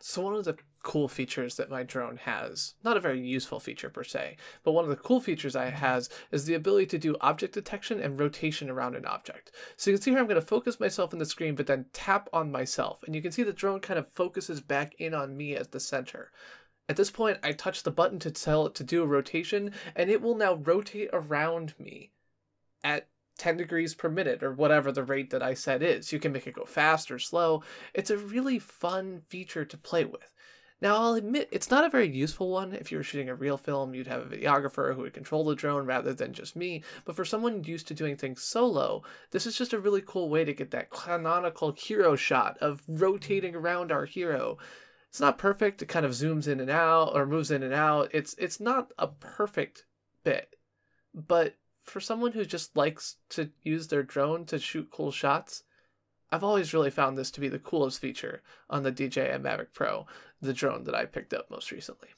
So one of the cool features that my drone has, not a very useful feature per se, but one of the cool features it has is the ability to do object detection and rotation around an object. So you can see here I'm going to focus myself on the screen, but then tap on myself. And you can see the drone kind of focuses back in on me as the center. At this point, I touch the button to tell it to do a rotation, and it will now rotate around me at 10 degrees per minute or whatever the rate that I set is. You can make it go fast or slow. It's a really fun feature to play with. Now, I'll admit, it's not a very useful one. If you were shooting a real film, you'd have a videographer who would control the drone rather than just me. But for someone used to doing things solo, this is just a really cool way to get that canonical hero shot of rotating around our hero. It's not perfect. It kind of zooms in and out or moves in and out. It's not a perfect bit, but for someone who just likes to use their drone to shoot cool shots, I've always really found this to be the coolest feature on the DJI Mavic Pro, the drone that I picked up most recently.